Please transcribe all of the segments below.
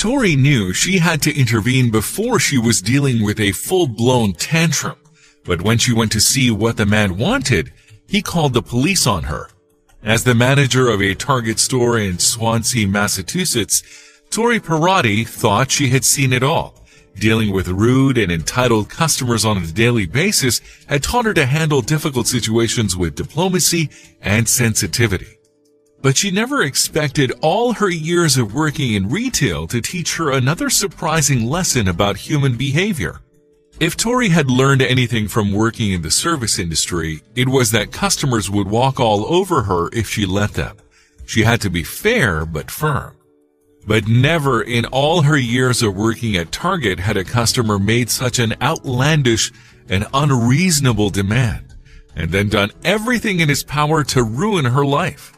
Tori knew she had to intervene before she was dealing with a full-blown tantrum, but when she went to see what the man wanted, he called the police on her. As the manager of a Target store in Swansea, Massachusetts, Tori Perotti thought she had seen it all. Dealing with rude and entitled customers on a daily basis had taught her to handle difficult situations with diplomacy and sensitivity. But she never expected all her years of working in retail to teach her another surprising lesson about human behavior. If Tori had learned anything from working in the service industry, it was that customers would walk all over her if she let them. She had to be fair but firm. But never in all her years of working at Target had a customer made such an outlandish and unreasonable demand, and then done everything in his power to ruin her life.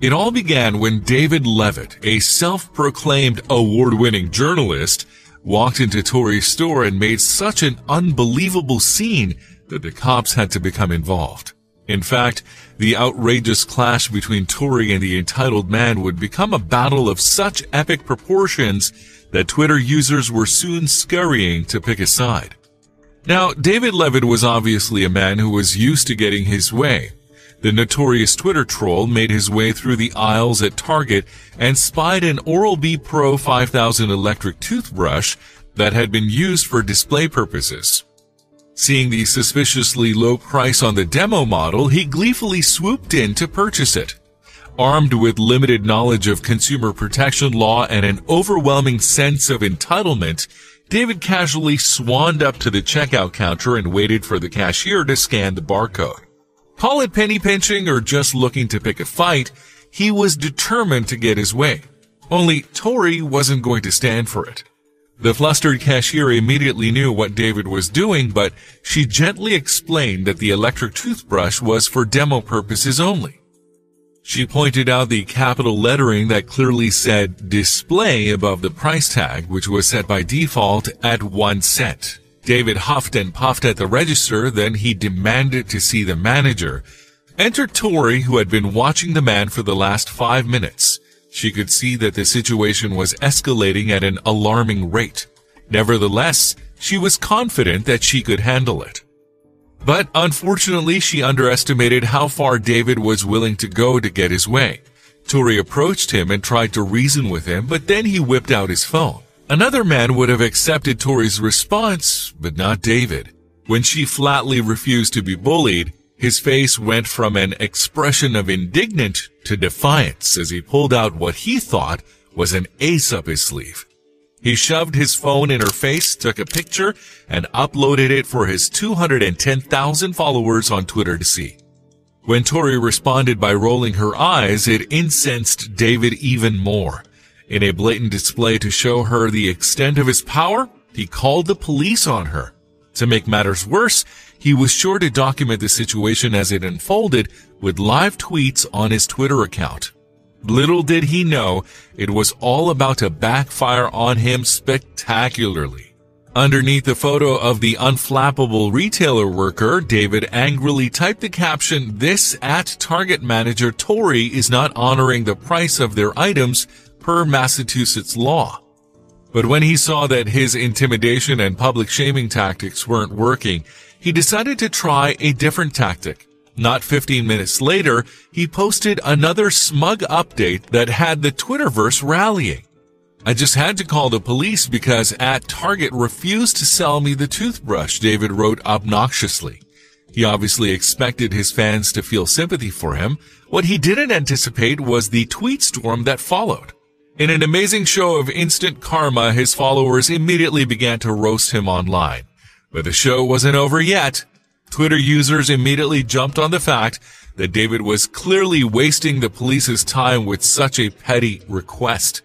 It all began when David Leavitt, a self-proclaimed award-winning journalist, walked into Tori's store and made such an unbelievable scene that the cops had to become involved. In fact, the outrageous clash between Tori and the entitled man would become a battle of such epic proportions that Twitter users were soon scurrying to pick a side. Now, David Leavitt was obviously a man who was used to getting his way. The notorious Twitter troll made his way through the aisles at Target and spied an Oral-B Pro 5000 electric toothbrush that had been used for display purposes. Seeing the suspiciously low price on the demo model, he gleefully swooped in to purchase it. Armed with limited knowledge of consumer protection law and an overwhelming sense of entitlement, David casually swanned up to the checkout counter and waited for the cashier to scan the barcode. Call it penny pinching or just looking to pick a fight, he was determined to get his way. Only Tori wasn't going to stand for it. The flustered cashier immediately knew what David was doing, but she gently explained that the electric toothbrush was for demo purposes only. She pointed out the capital lettering that clearly said display above the price tag, which was set by default at 1 cent. David huffed and puffed at the register, then he demanded to see the manager. Enter Tori, who had been watching the man for the last 5 minutes. She could see that the situation was escalating at an alarming rate. Nevertheless, she was confident that she could handle it. But unfortunately, she underestimated how far David was willing to go to get his way. Tori approached him and tried to reason with him, but then he whipped out his phone. Another man would have accepted Tori's response, but not David. When she flatly refused to be bullied, his face went from an expression of indignant to defiance as he pulled out what he thought was an ace up his sleeve. He shoved his phone in her face, took a picture, and uploaded it for his 210,000 followers on Twitter to see. When Tori responded by rolling her eyes, it incensed David even more. In a blatant display to show her the extent of his power, he called the police on her. To make matters worse, he was sure to document the situation as it unfolded with live tweets on his Twitter account. Little did he know, it was all about to backfire on him spectacularly. Underneath the photo of the unflappable retailer worker, David angrily typed the caption, "This at Target manager Tori is not honoring the price of their items per Massachusetts law." But when he saw that his intimidation and public shaming tactics weren't working, he decided to try a different tactic. Not 15 minutes later, he posted another smug update that had the Twitterverse rallying. "I just had to call the police because at Target refused to sell me the toothbrush," David wrote obnoxiously. He obviously expected his fans to feel sympathy for him. What he didn't anticipate was the tweet storm that followed. In an amazing show of instant karma, his followers immediately began to roast him online. But the show wasn't over yet. Twitter users immediately jumped on the fact that David was clearly wasting the police's time with such a petty request.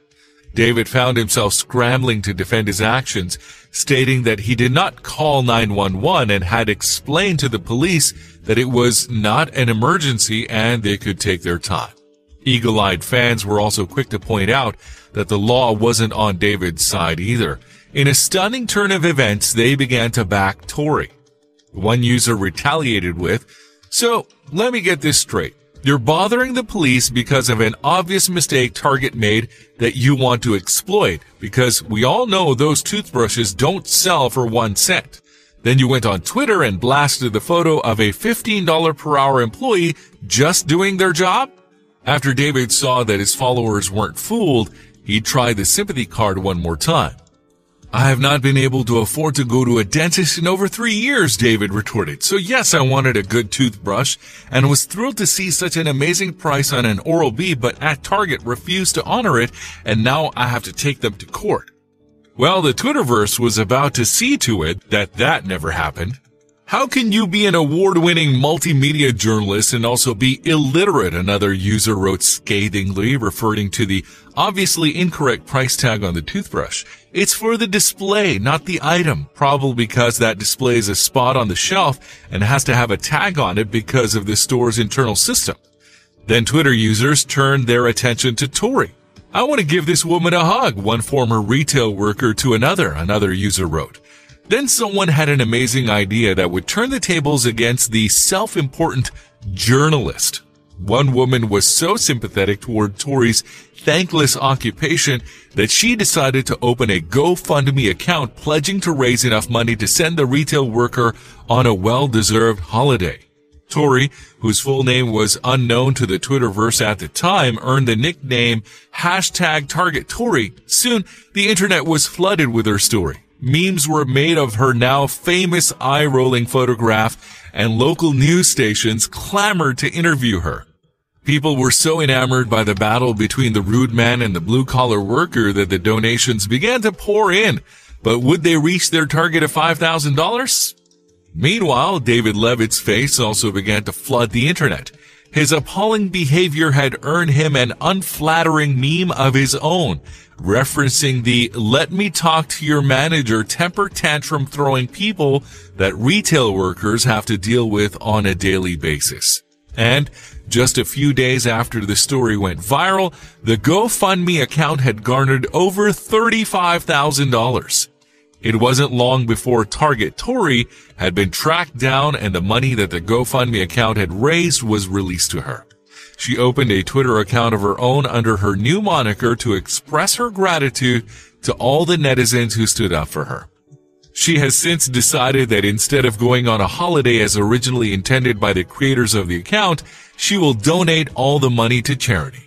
David found himself scrambling to defend his actions, stating that he did not call 911 and had explained to the police that it was not an emergency and they could take their time. Eagle-eyed fans were also quick to point out that the law wasn't on David's side either. In a stunning turn of events, they began to back Tori. One user retaliated with, "So, let me get this straight. You're bothering the police because of an obvious mistake Target made that you want to exploit, because we all know those toothbrushes don't sell for 1 cent. Then you went on Twitter and blasted the photo of a $15 per hour employee just doing their job? After David saw that his followers weren't fooled, he tried the sympathy card one more time. I have not been able to afford to go to a dentist in over 3 years, David retorted. So yes, I wanted a good toothbrush and was thrilled to see such an amazing price on an Oral-B, but at Target refused to honor it, and now I have to take them to court. Well, the Twitterverse was about to see to it that that never happened. How can you be an award-winning multimedia journalist and also be illiterate? Another user wrote scathingly, referring to the obviously incorrect price tag on the toothbrush. It's for the display, not the item, probably because that display is a spot on the shelf and has to have a tag on it because of the store's internal system. Then Twitter users turned their attention to Tori. I want to give this woman a hug, one former retail worker to another user wrote. Then someone had an amazing idea that would turn the tables against the self-important journalist. One woman was so sympathetic toward Tori's thankless occupation that she decided to open a GoFundMe account, pledging to raise enough money to send the retail worker on a well-deserved holiday. Tori, whose full name was unknown to the Twitterverse at the time, earned the nickname #TargetTori. Soon, the internet was flooded with her story. Memes were made of her now famous eye-rolling photograph, and local news stations clamored to interview her. People were so enamored by the battle between the rude man and the blue-collar worker that the donations began to pour in. But would they reach their target of $5,000? Meanwhile, David Leavitt's face also began to flood the internet. His appalling behavior had earned him an unflattering meme of his own, referencing the "let me talk to your manager" temper tantrum throwing people that retail workers have to deal with on a daily basis. And just a few days after the story went viral, the GoFundMe account had garnered over $35,000. It wasn't long before Target Tori had been tracked down, and the money that the GoFundMe account had raised was released to her. She opened a Twitter account of her own under her new moniker to express her gratitude to all the netizens who stood up for her. She has since decided that instead of going on a holiday as originally intended by the creators of the account, she will donate all the money to charity.